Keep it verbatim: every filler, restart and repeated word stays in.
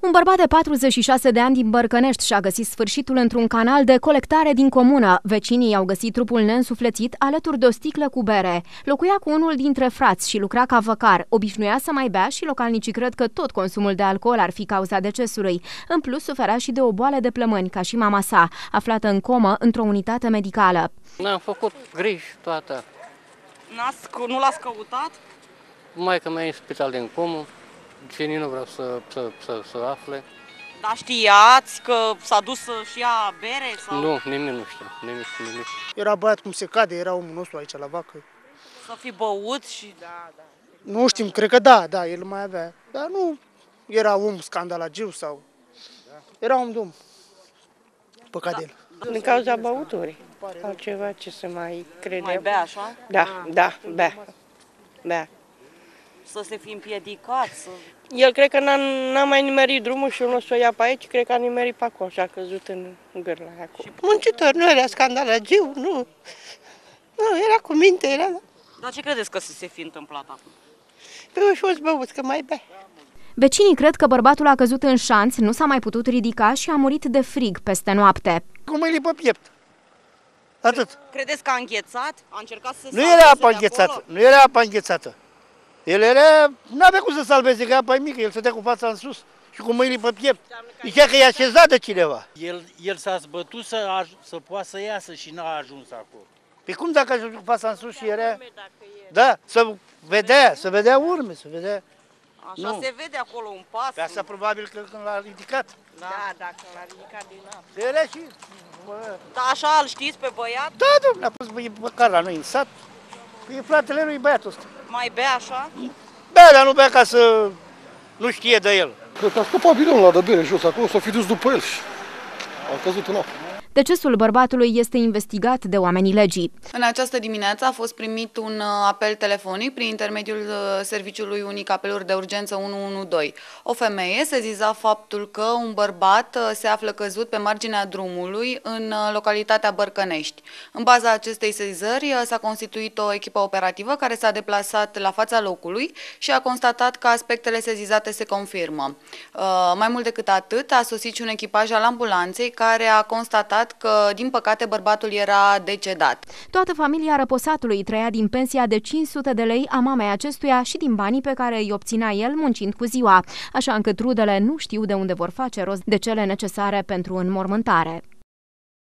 Un bărbat de patruzeci și șase de ani din Bărcănești și-a găsit sfârșitul într-un canal de colectare din comună. Vecinii i-au găsit trupul neînsuflețit alături de o sticlă cu bere. Locuia cu unul dintre frați și lucra ca văcar. Obișnuia să mai bea și localnicii cred că tot consumul de alcool ar fi cauza decesului. În plus, suferea și de o boală de plămâni, ca și mama sa, aflată în comă într-o unitate medicală. Ne-am făcut griji toată. Nu l-ați căutat? Maica mea e în spital din comă. Cine nu vreau să, să, să, să afle. Dar știați că s-a dus și ea bere? Sau? Nu, nimeni nu știa. Nimic, nimic. Era băiat cum se cade, era omul nostru aici la vacă. Să fi băut și... Da, da. Nu știm, cred că da, da, el mai avea. Dar nu era om scandalagiu sau... Era un dum. Păcat da. de el. Din cauza băuturii. Sau ceva ce se mai crede. Mai bea așa? Da, da, bea. Bea. Să se fi împiedicat, să... El cred că n-a mai nimerit drumul și unul o să o ia pe aici, cred că a nimerit pe acolo și a căzut în gârla aia acolo. Muncitor, nu era scandalagiu, nu. Nu, era cu minte, era... Dar ce credeți că să se fi întâmplat acum? Păi eu și-o-ți băuți, că mai bea. Vecinii cred că bărbatul a căzut în șanț, nu s-a mai putut ridica și a murit de frig peste noapte. Cu mâinile pe piept. Atât. Credeți că a înghețat? A încercat să se... Nu era apa înghețată, nu era apa înghețată. El era, n-avea cum să salveze, că apa e mică, el stătea cu fața în sus și cu mâinile pe piept. Zicea că e așezat de cineva. El, el s-a zbătut să, să poată să iasă și n-a ajuns acolo. Pe cum dacă a cu fața în sus și era... Da, să vedea, să vedea urme, să vedea... Așa nu. Se vede acolo un pas. Pe asta probabil că când l-a ridicat. Da, da dacă l-a ridicat din apă. Era și... Bă. Da, așa îl știți pe băiat? Da, domnule, a pus băcar la noi în sat. E fratele lui băiatul ăsta. Mai bea așa? Bea, dar nu bea ca să nu știe de el. Cred că a scăpat bilonul la de bere jos, acolo s-a fi dus după el și a căzut în apă. Decesul bărbatului este investigat de oamenii legii. În această dimineață a fost primit un apel telefonic prin intermediul serviciului unic apeluri de urgență unu unu doi. O femeie seziza faptul că un bărbat se află căzut pe marginea drumului în localitatea Bărcănești. În baza acestei sezizări s-a constituit o echipă operativă care s-a deplasat la fața locului și a constatat că aspectele sezizate se confirmă. Mai mult decât atât, a sosit și un echipaj al ambulanței care a constatat că, din păcate, bărbatul era decedat. Toată familia răposatului trăia din pensia de cinci sute de lei a mamei acestuia și din banii pe care îi obținea el muncind cu ziua, așa încât rudele nu știu de unde vor face rost de cele necesare pentru înmormântare.